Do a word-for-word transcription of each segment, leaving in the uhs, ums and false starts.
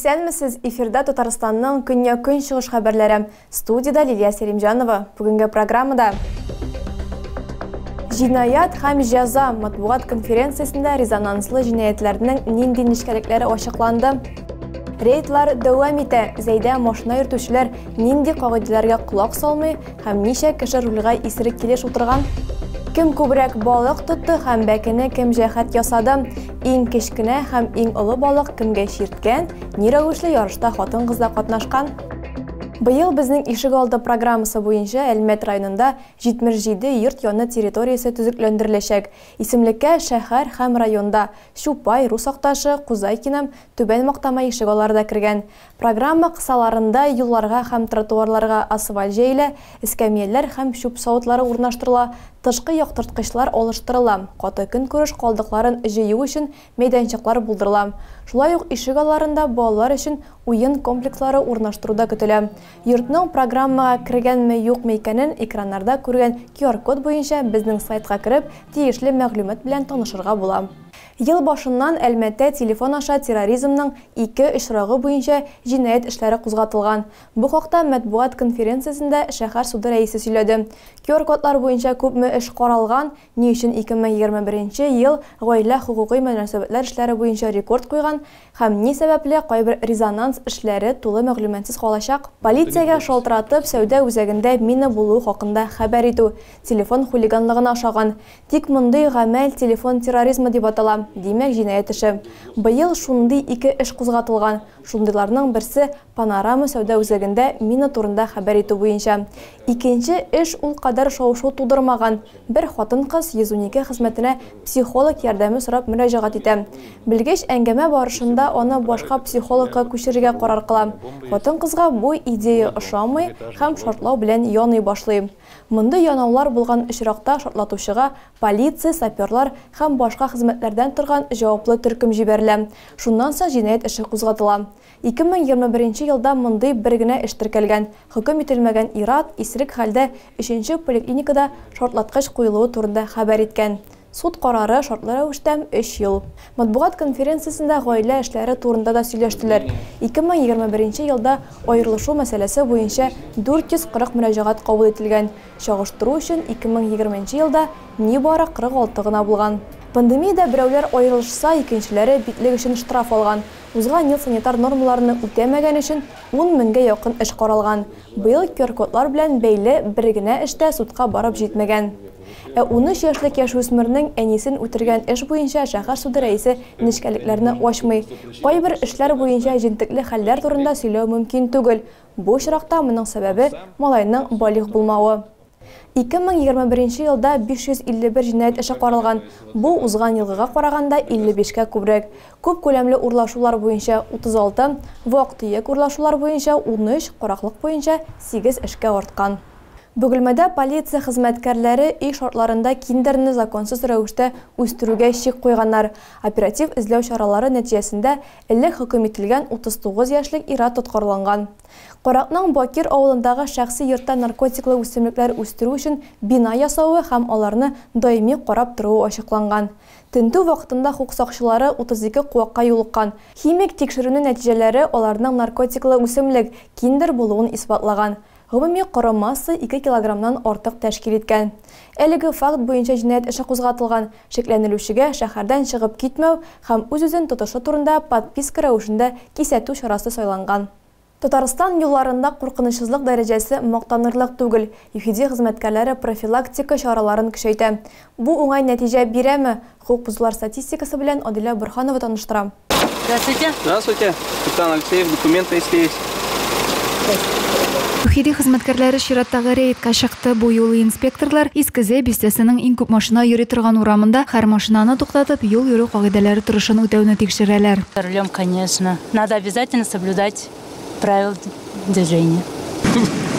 Исәнмесез, эфирда Татарстанның көньяк-көнчыгыш хәбәрләре. Студияда Лилия Сәримҗанова. Бүгенге программада «Җинаят һәм җәза» матбугат конференциясендә резонанслы җинаятләрнең нинди нечкәлекләре ачыкланды. Рейдлар дәвам итә. Зәйдә машина йөртүчеләр нинди кагыйдәләргә колак салмый һәм ничә кеше рульгә исерек килеш утырган. Кем күбрәк балык тотты һәм бәкене кем җәһәт ясады? Иң кечкенә һәм иң олы балык кемгә чирткән? Ни рәвешле ярышта хатын-кызлар катнашкан? Быел безнең ишек алды программасы буенча Әлмәт районында җитмеш җиде йорт яны территориясе төзекләндереләчәк. Исемлеккә шәһәр һәм районда Чупай, Рус Акташы, Кузайкиным, Түбән Мактама ишек аллары кергән. Программа кысаларында юлларга һәм тротуарларга асфальт җәелә, эскәмияләр һәм чүп савытлары урнаштырыла. Тышкы яктырткычлар алыштырыла, каты көнкүреш калдыкларын җыю өчен мәйданчыклар булдырыла. Шулай ук ишек алларында балалар өчен уен комплекслары урнаштыруда көтелә. Йортның программага кергәнме юкмы икәнен экраннарда күргән кью ар-код буенча безнең сайтка кирип, тиешле мәгълүмат белән танышырга була. Ел башыннан Әлмәттә телефон аша терроризмның ике очрагы буенча җинаять эшләре кузгатылган. Бу хакта матбугат конференциясендә шәһәр суды рәисе сөйләде. кью ар-кодлар буенча күпме эш каралган, ни өчен ике мең егерме беренче ел гаилә хукукый мөнәсәбәтләр эшләре буенча рекорд куйган һәм ни сәбәпле кайбер резонанс эшләре тулы мәгълүматсыз калачак. Полициягә шалтыратып сәүдә үзәгендә мина булу хакында хәбәр итү телефон хулиганлыгына ашаган. Тик мондый гамәл телефон терроризмы дип атала. Димәк, җинаять эше. Быел шундый ике эш кузгатылган. Шундыйларның берсе Панорама сәүдә үзәгендә мина турында хәбәр итү буенча. Икенче эш ул кадәр шау-шу тудырмаган. Бер хатын-кыз йөз унике хезмәтенә психолог ярдәме сорап мөрәҗәгать итә. Белгеч әңгәмә барышында аны башка психологка күчерергә карар кыла. Хатын-кызга бу идея ошамый һәм шартлау белән яный башлый. Мондай янаулар булган очракта шартлатучыга полиция, саперлар һәм башка хезмәтләрдән торган җаваплы төркем җибәрелә. Шуннан соң җинаять эше кузгатыла. ике мең егерме беренче елда мондай бер генә эш теркәлгән. Хөкем ителмәгән ират исерек хәлдә өченче поликлиникада шартлаткыч куелуы турында хәбәр иткән. Суд карары шартлы рәвештә өч ел. Матбугат конференциясендә гаилә эшләре турында да сөйләштеләр. ике мең егерме беренче елда аерылышу мәсьәләсе буенча дүрт йөз кырык мөрәҗәгать кабул ителгән. Чагыштыру өчен ике мең егерменче елда ни бары кырык алты гына булган. Пандемиядә берәүләр аерылышса, икенчеләре битлек өчен штраф алган. Узган ел санитар нормаларны үтәмәгән өчен ун меңгә якын эш каралган. Быел кью ар-кодлар белән бәйле бер генә эштә судка барып җитмәгән. Ә унөч яшьлек яшүсмернең әнисен үтергән эш буенча шәһәр суды рәисе нечкәлекләрне ачмый. Кайбер эшләр буенча җентекле хәлләр турында сөйләү мөмкин түгел. Бу очракта моның сәбәбе малайның балигъ булмавы. ике мең егерме беренче елда биш йөз илле бер җинаять эше каралган. Бу узган елгыга караганда илле бишкә күбрәк. Күп күләмле урлашулар буенча утыз алты, вак-төяк урлашулар буенча ун өч, караклык буенча сигез эшкә арткан. Бөгелмәдә полиция хезмәткәрләре ил шартларында киндерне законсыз рәвештә үстерүгә чик куйганнар. Оператив эзләү чаралары нәтиҗәсендә элек хөкем ителгән утыз тугыз яшьлек ират тоткарланган. Каракның Бакир авылындагы шәхси йортта наркотиклы үсемлекләр үстерү өчен бина ясауы һәм аларны даими карап торуы ачыкланган. Тентү вакытында хукук сакчылары утыз ике куакка юлыккан. Химик тикшерүнең нәтиҗәләре аларның наркотиклы үсемлек киндер булуын исбатлаган. Гомуми коры масса ике килограммнан артык тәшкил иткән. Әлеге факт буенча җинаять эше кузгатылган. Шикләнелүчегә шәһәрдән чыгып китмәү һәм үз-үзен тотышы турында подписка рәвешендә кисәтү чарасы сайланган. Татарстан юлларында куркынычсызлык дәрәҗәсе мактанырлык түгел. Юһиди хезмәткәрләре профилактика чараларын көчәйтә. Бу уңай нәтиҗә бирәме? Хукук бозулар статистикасы белән Аделя Борханова таныштыра. Здравствуйте. Здравствуйте. Капитан Алексеев, документы если есть. Юхиди хезмәткәрләре чираттагы рейдка чыкты. Бу юлы инспекторлар Искезе бистәсенең иң күп машина йөри торган урамында һәр машинаны туктатып, юл йөрү кагыйдәләре турышын үтәүне тикшерәләр. Рулем, конечно, надо обязательно соблюдать правила движения.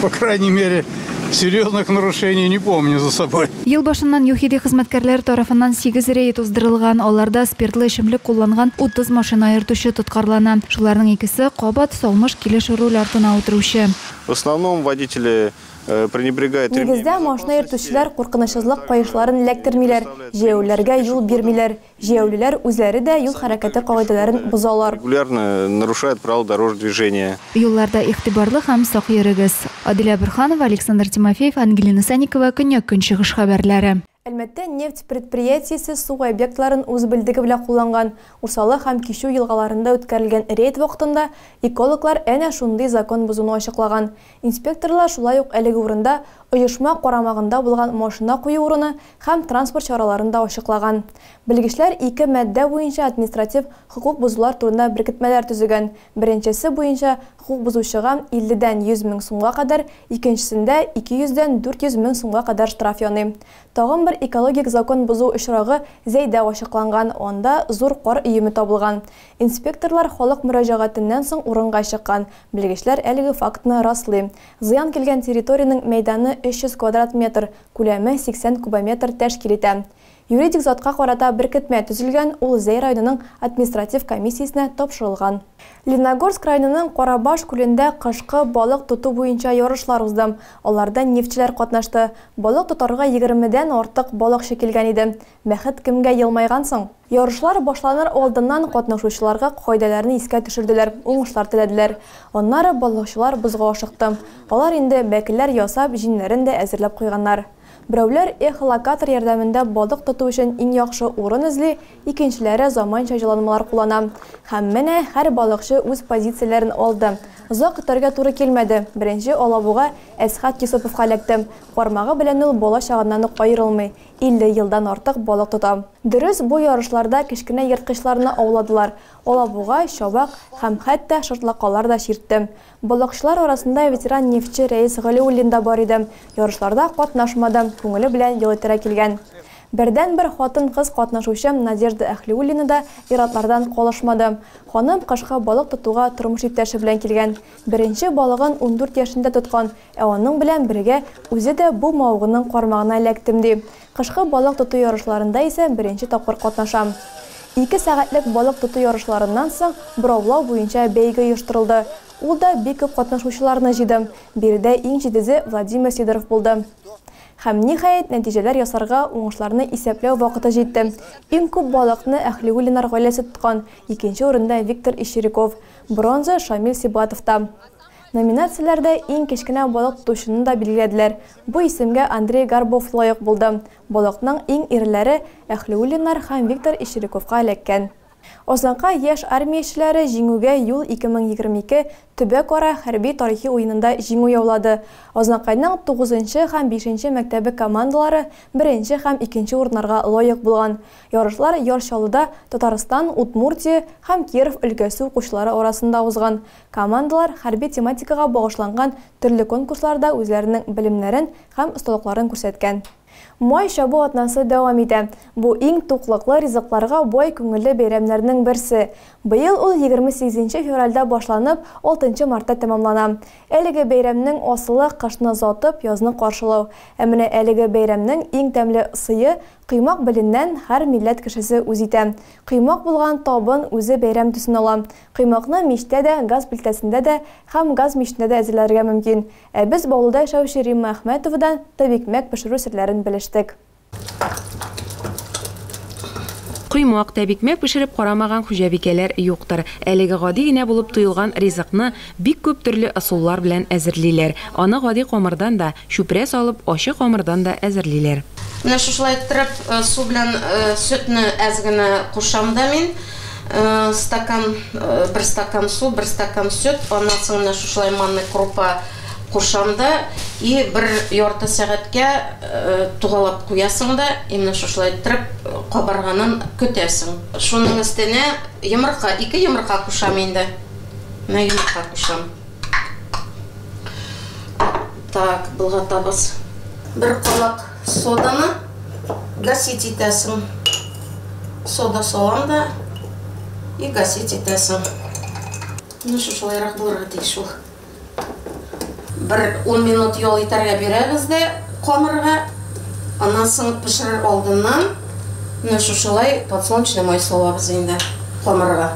По крайней мере, серьезных нарушений не помню за собой. Ел башыннан юхиди хезмәткәрләр тарафыннан сигез рейд уздырылган. Аларда спиртлы эчемлек кулланган утыз машина йөртүче тоткарлана. Шуларның икесе кабат салмыш килеш руль артына утыручы. В основном водители пренебрегает ремнем. Негізді машина ертушілер қорқынышызлық қайышларын ләктірмелер, жеулерге юл бермелер, жеулілер өзләрі де юл харакаты қағайдаларын бұзалар. Регулярно нарушает правила дорожного движения. Юлларда иқтибарлы һәм сақ ерігіз. Аделя Бирханова, Александр Тимофеев, Ангелина Саникова, күнек-күншіғыш хабарлары. Әлмәттә нефть предприятиесі су объектларын өз білдігі біле қолданған. Урсалы һәм Кишу елғаларында өткәрелгән рейд вакытында экологлар әнә шундый закон бозуны ачыклаган. Инспекторлар шулай ук әлеге урында оешма карамагында булган машина кую урыны һәм транспорт чараларында ачыклаган. Белгечләр ике мәддә буенча административ хукук бозулар турында беркетмәләр төзегән. Беренчесе буенча хукук бозучыга илледән йөз мең сумга кадәр, икенчесендә ике йөздән дүрт йөз мең сумга кадәр штраф яны. Тагын экологик закон бозу очрагы зәйдә ачыкланган, онда зур кар өйеме табылган. Инспекторлар халык мөрәҗәгатеннән соң урынга чыккан. Белгечләр әлеге фактны раслый. Зыян килгән территорияның мәйданы өч йөз квадрат метр, күләме сиксән кубометр тәшкил итә. Юридик затка карата беркетмә төзелгән, ул Зәй районының административ комиссиясенә тапшырылган. Леногорск районының Карабаш күлендә кышкы балык тоту буенча ярышлар узды. Аларда нефтчеләр катнашты. Балык тотарга егермедән артык балыкчы килгән иде. Бәхет кемгә елмайган соң? Ярышлар башланыр алдыннан катнашучыларга кайдаларны искә төшерделәр, уңышлар теләделәр. Аннары балыкчылар бозга ашыкты. Алар инде бәкелләр ясап, җиннәрен дә әзерләп куйганнар. Берәүләр эхолокатор ярдәмендә балык тоту өчен иң яхшы урын эзли, икенчеләре заманча җайланмалар куллана. Һәм менә һәр балыкчы үз позицияләрен алды. Озак көтәргә туры килмәде. Беренче алабуга Әсхат Кисоповка эләкте. Кармагы белән ул бала чагыннан ук аерылмый. илле елдан артык балык тота. Дөрес, бу ярышларда кечкенә ерткычларны ауладылар. Алабуга, чабак һәм хәтта шартлакалар да чиртте. Балыкчылар арасында ветеран нефтче Рәис Ахлеулинар да бар иде. Ярышларда катнашмады. Күңеле белән елытыра килгән. Бердән-бер хатын-кыз катнашучы Надежда Ахлеулина да иратлардан калышмады. Ханым кышкы балык тотуга тормыш иптәше белән килгән. Беренче балыгын ундүрт яшендә тоткан, ә аның белән бергә үзе дә бу мавыгының кармагына эләктем ди. Кышкы балык тоту ярышларында исә беренче тапкыр катнашам. Ике сәгатьлек балык тоту ярышларыннан соң браулау буенча бәйге оештырылды. Ул да бик күп катнашучыларны җыйды. Биредә иң җидезе Влад Сидоров булды. Һәм ниһаять нәтиҗәләр ясарга, уңышларны исәпләү вакыты җитте. Иң күп балыкны Ахлеулинар гаиләсе тоткан, икенче урында Виктор Ишириков, бронза Шамил Сибатовта. Номинацияләрдә иң кечкенә балык тотучыны да билгеләделәр. Бу исемгә Андрей Гарбов лаек булды. Балыкның иң ирләре Ахлеулинар һәм Виктор Ишириковка эләккән. Озанка яшь армиячеләре җиңүгә юл ике мең егерме ике Төбәкара хәрби тарихи уенында җиңү яулады. Озанкайның тугызынчы һәм бишенче мәктәбе командалары беренче һәм икенче урыннарга лаек булган. Ярышлар Яршалыда, Татарстан, Удмуртия һәм Киров өлкәсе укучылары арасында узган. Командалар хәрби тематикага багышланган төрле конкурсларда үзләренең белемнәрен һәм осталыкларын күрсәткән. Май чабу атнасы дәвам итә. Бу иң туклыклы ризыкларга бай күңелле бәйрәмнәрнең берсе. Быел ул егерме сигезенче февральдә башланып, алтынчы мартта тәмамлана. Әлеге бәйрәмнең асылы кышны затып, язны каршылау. Ә менә әлеге бәйрәмнең иң тәмле сыйы кыймак беленнән һәр милләт кешесе үз итә. Кыймак булган табын үзе бәйрәм төсен ала. Кыймакны мичтә дә, газ плитәсендә дә һәм газ мичтендә дә әзерләргә мөмкин. Ә без баулда яшәүче Римма Әхмәтовадан тәбикмәк пешерү серләрен белеште. Кыймак, тәбикмәк пешереп карамаган хуҗабикәләр юктыр. Әлеге гади генә булып тоелган ризыкны бик күп төрле ысуллар белән әзерлиләр. Аны гади камырдан да, шүпрә салып, ачы камырдан да әзерлиләр. Менә шулай иттереп, су белән сөтне әз генә кушам да мин. Стакан, бер стакан су, бер стакан сөт, аннан соң менә шулай манны крупа кушамда и бер ярты сәгатькә тугалап куясың да, именно шулай иттереп кабарганын көтәсең. Шуның өстенә йомырка, ике йомырка кушам инде. Менә йомырка кушам. Так, былгатабыз. Бер калак соданы гасит итәсең. Сода салам да и гасит итәсең. Ну шулайрак булырга тиеш ул. он минут ял итәргә бирәбез дә камырга, аннан соң пешерер алдыннан шушылай подсолнечный май салабыз инде камырга.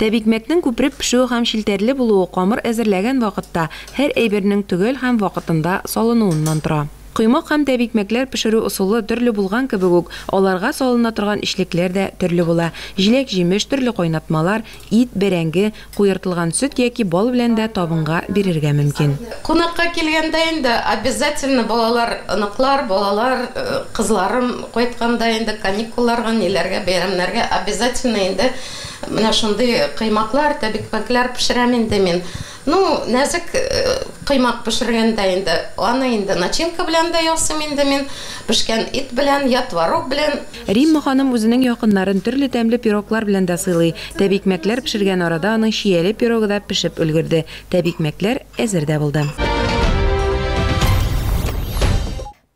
Тәбикмәкнең күпреп пешүе һәм шилтәрле булуы камыр әзерләгән вакытта һәр әйбернең түгел һәм вакытында салынуыннан тора. Кыймак һәм тәбикмәкләр пешерү усулы төрле булган кебек үк, аларга салына торган эшлекләр дә төрле була. Җиләк, җимеш, төрле кайнатмалар, ит, бәрәңге, куертылган сөт яки бал белән дә табынга бирергә мөмкин. Кунакка килгәндә инде обязательно балалар, анаклар, балалар, кызларым кайтканда инде каникулларга, ниләргә, бәйрәмнәргә обязательно инде менә шундый кыймаклар, тәбикмәкләр пешерәм инде мин. Ну, нәзек кыймак пешергәндә инде, аны инде начинка белән дә ясыйм инде мин, пешкән ит белән, ятварок белән. Римма ханым үзенең якыннарын төрле тәмле пироглар белән дә сыйлый. Тәбикмәкләр пешергән арада аның шияле пирогы да пешеп өлгерде. Тәбикмәкләр әзер дә булды.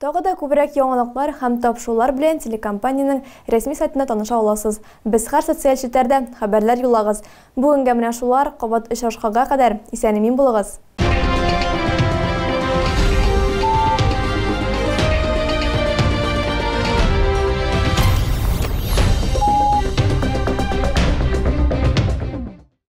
Тагы да күбрәк яңалыклар һәм тапшырулар белән телекомпанияның рәсми сайтына таныша аласыз. Без һәр социаль чәтәрдә хәбәрләр юллагыз. Бүгенгә менә шулар, кабат очрашканга кадәр исән-имин булыгыз.